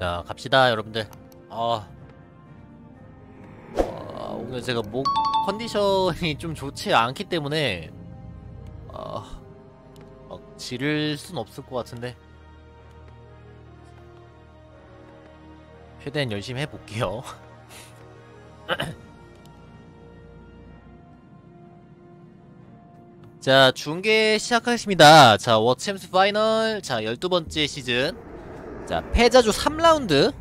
자, 갑시다, 여러분들. 오늘 제가 목 컨디션이 좀 좋지 않기 때문에 막 지를 순 없을 것 같은데 최대한 열심히 해볼게요. 자, 중계 시작하겠습니다. 자, 워챔스 파이널, 자, 12번째 시즌, 자, 패자조 3라운드,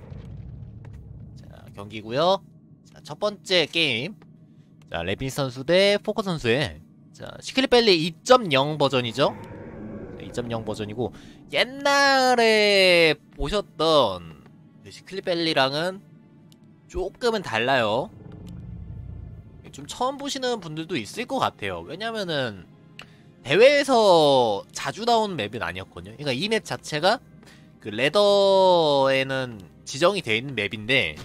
자, 경기구요. 자, 첫번째 게임, 자, 레빈 선수 대 포커 선수의, 자, 시크릿 밸리 2.0 버전이죠. 2.0 버전이고, 옛날에 보셨던 그 시크릿 밸리랑은 조금은 달라요. 좀 처음 보시는 분들도 있을 것 같아요. 왜냐면은 대회에서 자주 나온 맵은 아니었거든요. 그러니까 이 맵 자체가 그 레더에는 지정이 되어 있는 맵인데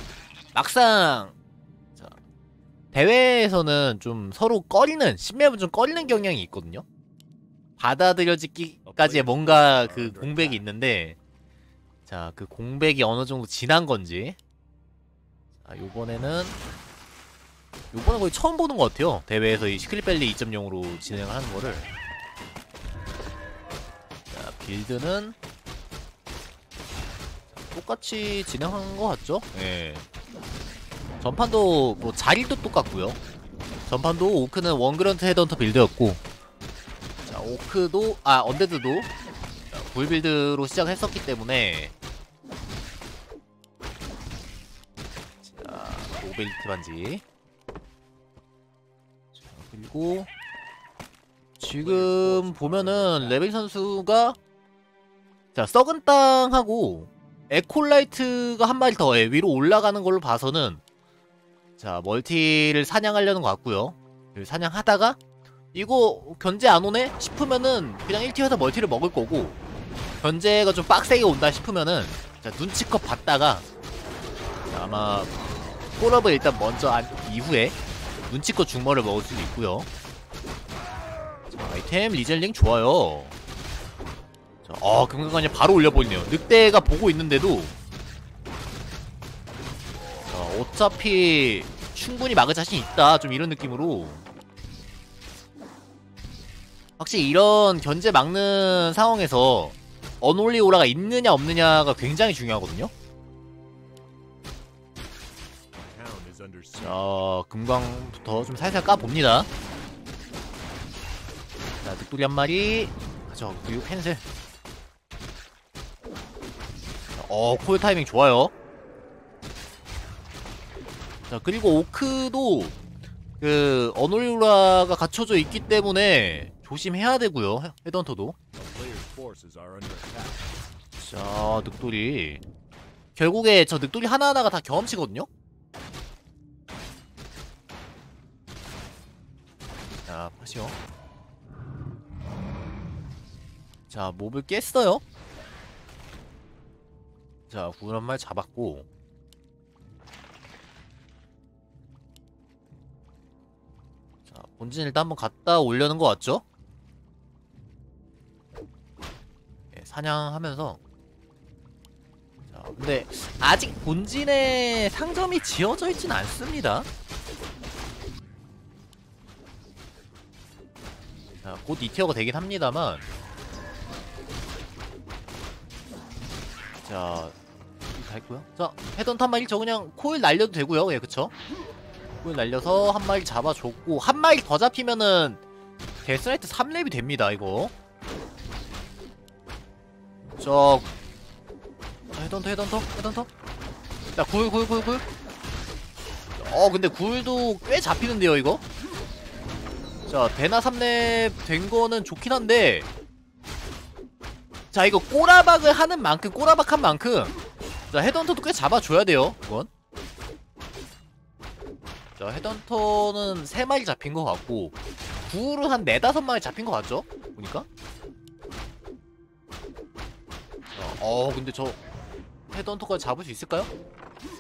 막상 대회에서는 좀 서로 꺼리는, 신맵은 좀 꺼리는 경향이 있거든요. 받아들여지기까지의 뭔가 그 공백이 있는데, 자, 그 공백이 어느 정도 지난 건지, 자, 요번에 거의 처음 보는 것 같아요. 대회에서 이 시크릿 밸리 2.0으로 진행을 하는 거를. 자, 빌드는 똑같이 진행한 것 같죠? 예. 전판도 뭐 자리도 똑같고요. 전판도 오크는 원그런트 헤드헌터 빌드였고, 자, 오크도 언데드도 굴 빌드로 시작했었기 때문에, 자, 노벨리티 반지. 그리고 지금 보면은 레빈 선수가, 자, 썩은 땅하고 에콜라이트가 한 마리 더 위로 올라가는 걸로 봐서는, 자, 멀티를 사냥하려는 것 같고요. 사냥하다가 이거 견제 안 오네 싶으면은 그냥 1티어에서 멀티를 먹을 거고, 견제가 좀 빡세게 온다 싶으면은, 자, 눈치껏 봤다가, 자, 아마 폴업을 일단 먼저 한 이후에 눈치껏 중머를 먹을 수도 있고요. 자, 아이템 리젤링 좋아요. 자, 금강관이 바로 올려버리네요. 늑대가 보고 있는데도, 자, 어차피 충분히 막을 자신 있다, 좀 이런 느낌으로. 확실히 이런 견제 막는 상황에서 언올리오라가 있느냐 없느냐가 굉장히 중요하거든요. 자, 금광부터 좀 살살 까봅니다. 자, 늑돌이 한 마리 가져가고요. 캔슬. 콜 타이밍 좋아요. 자, 그리고 오크도 그 어놀라가 갖춰져 있기 때문에 조심해야 되고요. 헤드헌터도. 자, 늑돌이. 결국에 저 늑돌이 하나하나가 다 경험치거든요. 자, 파시오. 자, 몹을 깼어요. 자, 구울 한 마리 잡았고. 자, 본진 일단 한번 갔다 오려는 거 같죠? 예, 사냥하면서. 자, 근데 아직 본진에 상점이 지어져 있진 않습니다. 자, 곧 2티어가 되긴 합니다만, 자, 다 했고요. 자, 헤드헌터 한 마리 저 그냥 코일 날려도 되고요. 예, 그쵸? 코일 날려서 한 마리 잡아줬고, 한 마리 더 잡히면은 데스나이트 3렙이 됩니다, 이거. 자, 헤드헌터. 자, 굴. 근데 굴도 꽤 잡히는데요, 이거? 자, 대나 3렙 된거는 좋긴 한데, 자, 이거 꼬라박을 하는 만큼, 꼬라박한 만큼, 자, 헤드헌터도 꽤 잡아줘야 돼요, 이건. 자, 헤드헌터는 3마리 잡힌 것 같고, 구울은 한 4-5마리 잡힌 것 같죠? 보니까? 자, 근데 저 헤드헌터까지 잡을 수 있을까요?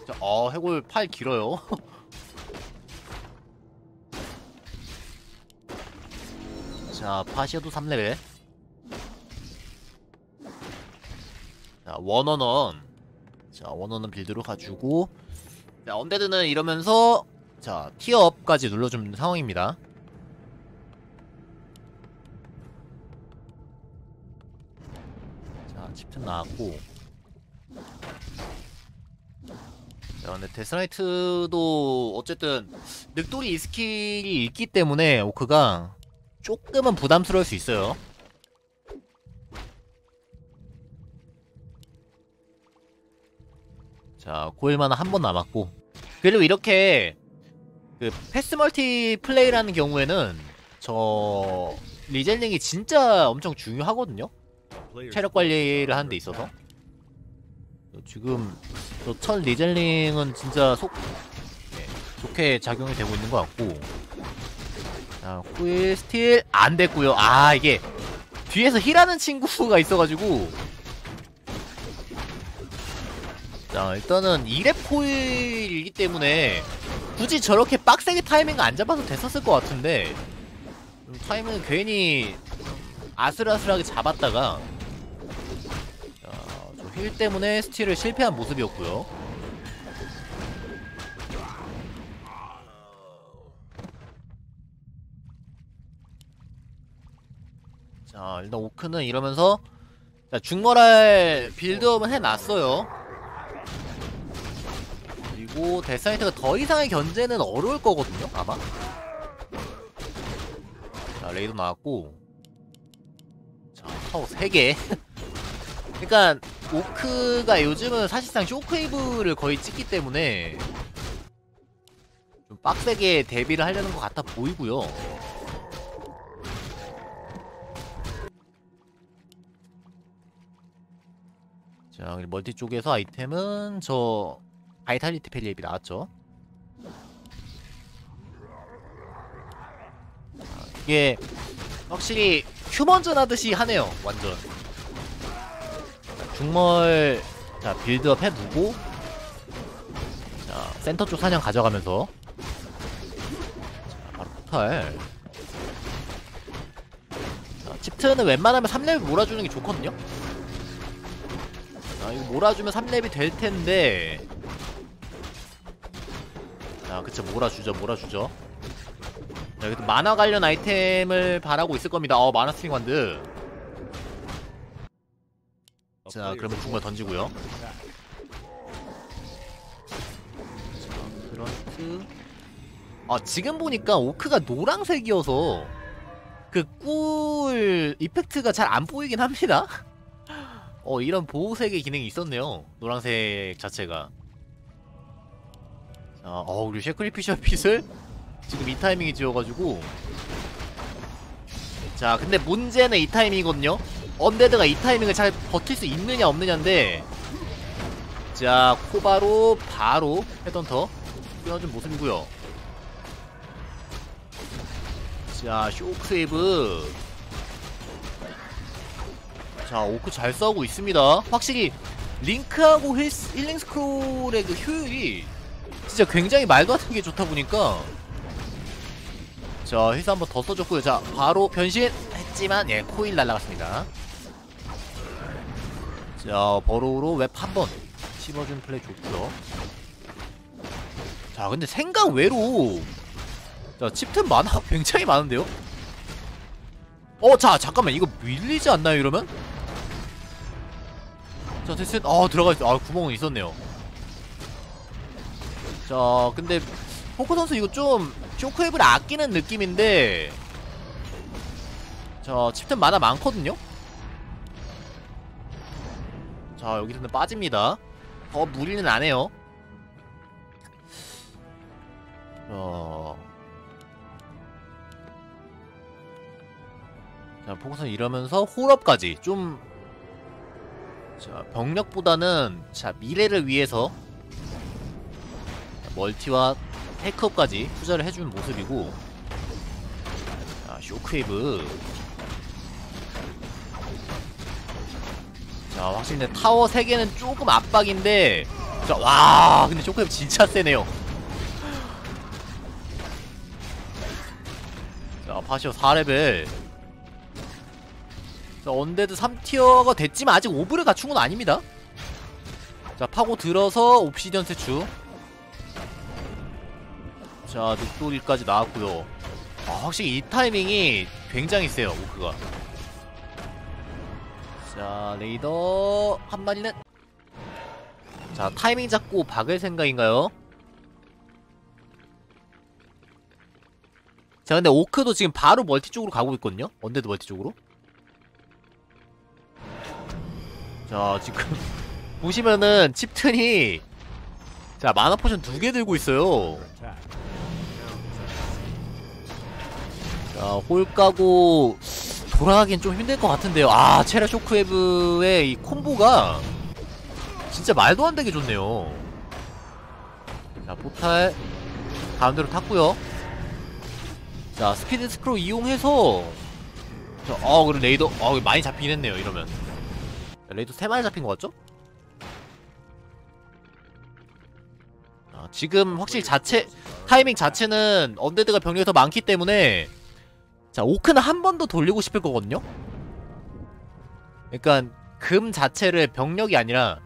자, 해골 팔 길어요. 자, 파시아도 3레벨. 자, 원원원. 자, 원어는 빌드로 가주고, 자, 언데드는 이러면서, 자, 티어업까지 눌러주는 상황입니다. 자, 칩튼 나왔고. 자, 근데 데스나이트도 어쨌든 늑돌이 이 스킬이 있기 때문에 오크가 조금은 부담스러울 수 있어요. 자, 고일만은 한 번 남았고. 그리고 이렇게 그 패스 멀티 플레이라는 경우에는 저 리젤링이 진짜 엄청 중요하거든요. 체력 관리를 하는 데 있어서. 지금 저 첫 리젤링은 진짜 좋게 작용이 되고 있는 것 같고. 자, 코일 스틸 안 됐고요. 아, 이게 뒤에서 힐하는 친구가 있어가지고. 자, 일단은 2렙 코일이기 때문에 굳이 저렇게 빡세게 타이밍을 안 잡아도 됐었을 것 같은데, 타이밍을 괜히 아슬아슬하게 잡았다가, 힐 때문에 스틸을 실패한 모습이었고요. 자, 일단 오크는 이러면서, 자, 중거랄 빌드업은 해놨어요. 그리고 데스나이트가 더 이상의 견제는 어려울 거거든요, 아마. 자, 레이도 나왔고. 자, 타워 3개. 그니까 오크가 요즘은 사실상 쇼크웨이브를 거의 찍기 때문에 좀 빡세게 대비를 하려는 것 같아 보이고요. 자, 멀티 쪽에서 아이템은 저 바이탈리티 펠리앱이 나왔죠. 이게 확실히 휴먼전 하듯이 하네요, 완전. 중멀, 자, 빌드업 해두고, 자, 센터 쪽 사냥 가져가면서, 자, 바로 포탈. 자, 칩트는 웬만하면 3렙 몰아주는 게 좋거든요? 자, 이거 몰아주면 3렙이 될 텐데, 자, 그쵸, 몰아주죠. 자, 그래도 만화 관련 아이템을 바라고 있을 겁니다. 만화 스윙완드. 자, 그러면 중간 던지고요. 자, 그런트. 아, 지금 보니까 오크가 노란색이어서 그 꿀 이펙트가 잘 안 보이긴 합니다. 이런 보호색의 기능이 있었네요, 노란색 자체가. 자, 그리고 쉐크리피셔 핏을 지금 이 타이밍에 지어가지고. 자, 근데 문제는 이 타이밍이거든요. 언데드가 이 타이밍을 잘 버틸 수 있느냐 없느냐인데, 자, 코바로 바로 헤던터 뛰어준 모습이고요. 자, 쇼크웨이브. 자, 오크 잘 싸우고 있습니다. 확실히 링크하고 힐링 스크롤의 그 효율이 진짜 굉장히 말도 안 되게 좋다 보니까. 자, 힐스 한번 더 써줬고요. 자, 바로 변신 했지만, 예, 코일 날라갔습니다. 자, 버로우로 웹 한 번 씹어준 플레이 좋고요. 자, 근데 생각 외로, 자, 칩튼 만화 굉장히 많은데요? 자, 잠깐만, 이거 밀리지 않나요, 이러면? 자, 됐어요. 들어가있어. 구멍은 있었네요. 자, 근데 포크 선수 이거 좀 쇼크웨이브를 아끼는 느낌인데, 자, 칩튼 만화 많거든요? 자, 여기서 빠집니다. 무리는 안 해요. 자, 포커선 이러면서 홀업까지 좀, 자, 병력보다는, 자, 미래를 위해서 멀티와 테이크업까지 투자를 해주는 모습이고. 자, 쇼크웨이브. 자, 확실히 근데 타워 3개는 조금 압박인데, 자, 와, 근데 쇼크웹 진짜 세네요. 자, 파시오 4레벨. 자, 언데드 3티어가 됐지만 아직 오브를 갖춘 건 아닙니다. 자, 파고들어서 옵시디언 스태츄. 자, 늑돌이까지 나왔고요. 아, 확실히 이 타이밍이 굉장히 세요, 오크가. 자, 레이더 한 마리는. 자, 타이밍 잡고 박을 생각인가요? 자, 근데 오크도 지금 바로 멀티 쪽으로 가고 있거든요? 언데드 멀티 쪽으로. 자, 지금 보시면은 칩튼이, 자, 마나 포션 2개 들고 있어요. 자, 홀 까고 돌아가긴 좀 힘들 것 같은데요. 아, 체라 쇼크웨브의 이 콤보가 진짜 말도 안 되게 좋네요. 자, 포탈 가운데로 탔고요. 자, 스피드 스크롤 이용해서, 자, 그리고 레이더, 많이 잡히긴 했네요, 이러면. 자, 레이더 3마리 잡힌 것 같죠? 아, 지금 확실히 자체, 타이밍 자체는 언데드가 병력이 더 많기 때문에, 자, 오크는 한 번 더 돌리고 싶을 거거든요? 그러니까 금 자체를 병력이 아니라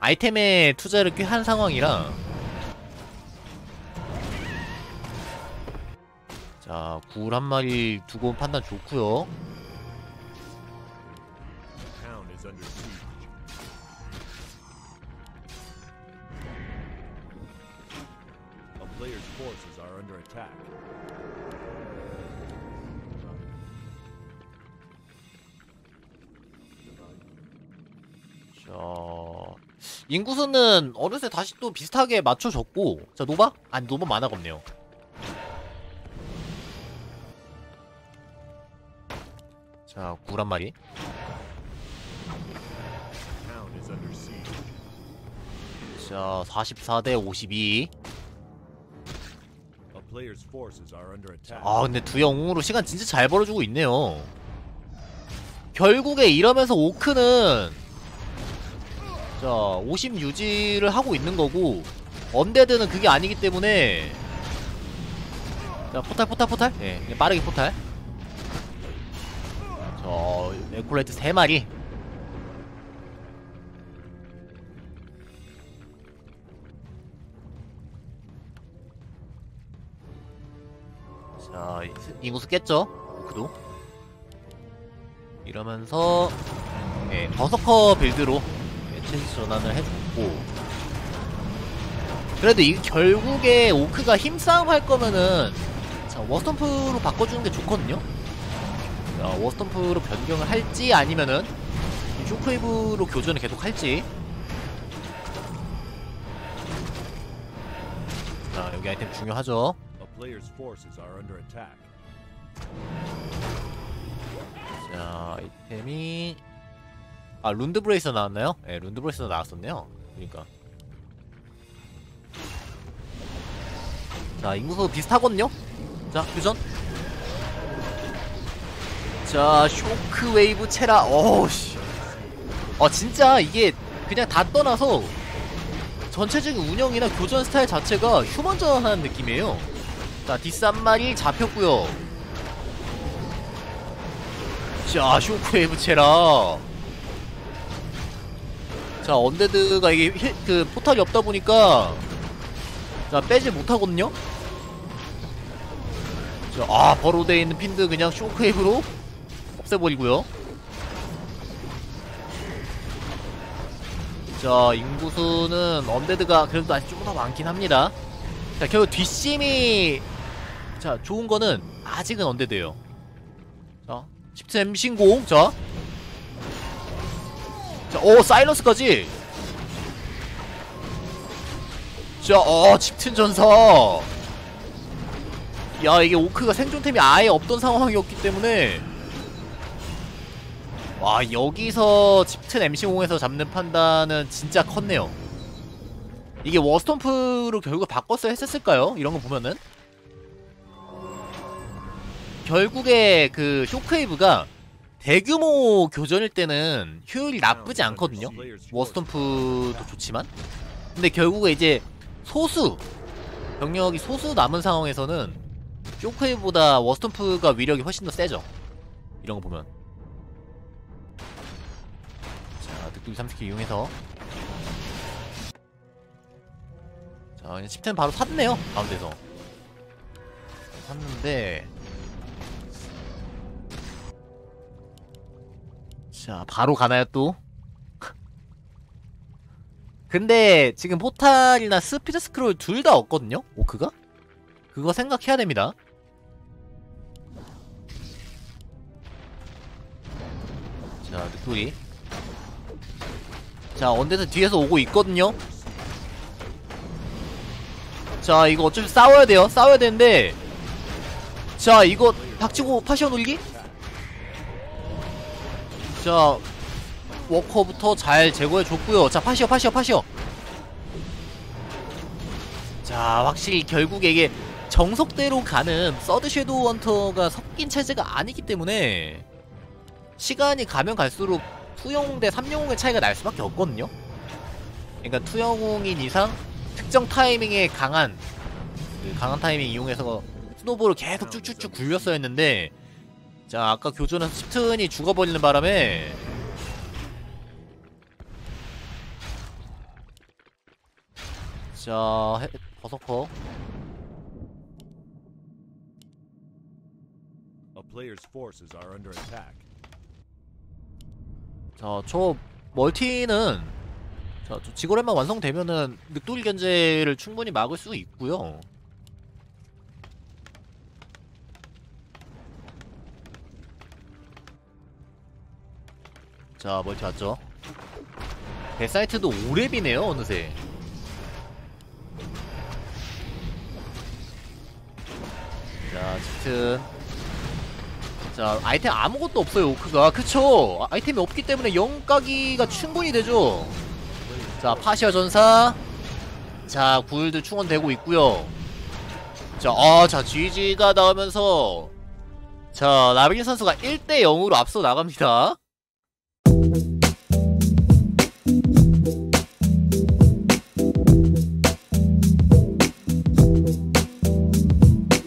아이템에 투자를 꽤 한 상황이라. 자, 굴 한 마리 두고 온 판단 좋고요. 자, 인구수는 어느새 다시 또 비슷하게 맞춰졌고. 자, 노바? 아니, 노바 만화가 없네요. 자, 굴 한 마리. 자, 44대 52. 아, 근데 2-0으로 시간 진짜 잘 벌어주고 있네요. 결국에 이러면서 오크는, 자, 50 유지를 하고 있는 거고, 언데드는 그게 아니기 때문에. 자, 포탈 예, 네, 빠르게 포탈. 자, 에콜라이트 3마리. 자, 인구수 깼죠? 그도 이러면서, 예, 버서커 빌드로 전환을 해줬고. 그래도 이 결국에 오크가 힘싸움 할 거면은, 자, 워스톰프로 바꿔주는 게 좋거든요. 자, 워스톰프로 변경을 할지 아니면은 쇼크웨이브로 교전을 계속 할지. 자, 여기 아이템 중요하죠. 자, 아이템이, 아, 룬드 브레이서 나왔나요? 예, 네, 룬드 브레이서 나왔었네요. 그러니까. 자, 인구수 비슷하거든요? 자, 교전. 자, 쇼크웨이브 체라. 어우씨. 진짜 이게 그냥 다 떠나서 전체적인 운영이나 교전 스타일 자체가 휴먼전 하는 느낌이에요. 자, 디스 한 마리 잡혔고요. 자, 쇼크웨이브 체라. 자, 언데드가 이게 그 포탈이 없다 보니까, 자, 빼지 못하거든요? 자, 버로대에 있는 핀드 그냥 쇼크웨이브로 없애버리고요. 자, 인구수는 언데드가 그래도 아직 조금 더 많긴 합니다. 자, 결국 뒷심이, 자, 좋은 거는 아직은 언데드예요. 자, 10템 신공. 자, 자, 사일러스까지. 자, 칩튼 전사. 야, 이게 오크가 생존템이 아예 없던 상황이었기 때문에. 와, 여기서 칩튼 MC공에서 잡는 판단은 진짜 컸네요. 이게 워스톰프로 결국 바꿨어야 했었을까요? 이런 거 보면은 결국에 그 쇼크웨이브가 대규모 교전일 때는 효율이 나쁘지 않거든요. 워스톰프도 좋지만. 근데 결국에 이제 소수 병력이 소수 남은 상황에서는 쇼크웨이브보다 워스톰프가 위력이 훨씬 더 세죠, 이런 거 보면. 자, 늑두기 30킬 이용해서. 자, 그냥 10템 바로 샀네요. 가운데서 샀는데, 자 바로 가나요 또? 근데 지금 포탈이나 스피드 스크롤 둘 다 없거든요? 오크가? 그거 생각해야 됩니다. 자, 늑돌이. 자, 언데드 뒤에서 오고 있거든요? 자, 이거 어차피 싸워야 돼요. 싸워야 되는데, 자, 이거 닥치고 파시어 놀기? 자, 워커부터 잘 제거해줬고요. 자, 파시어. 자, 확실히 결국에 이게 정석대로 가는 서드 섀도우 헌터가 섞인 체제가 아니기 때문에 시간이 가면 갈수록 투영웅 대 3영웅의 차이가 날 수밖에 없거든요. 그러니까 투영웅인 이상 특정 타이밍에 강한 타이밍 이용해서 스노볼을 계속 쭉쭉쭉 굴렸어야 했는데, 자 아까 교전에서 칩튼이 죽어버리는 바람에, 자 버서커 자, 저 멀티는, 자, 저 지고렘만 완성되면은 늑돌 견제를 충분히 막을 수 있고요. 자, 멀티 왔죠. 배사이트도 5렙이네요 어느새. 자, 짙은. 자, 아이템 아무것도 없어요 오크가. 그쵸, 아이템이 없기 때문에 영가기가 충분히 되죠. 자, 파시아 전사. 자, 구일도 충원되고 있고요. 자, GG가 나오면서, 자 라비린 선수가 1대 0으로 앞서 나갑니다.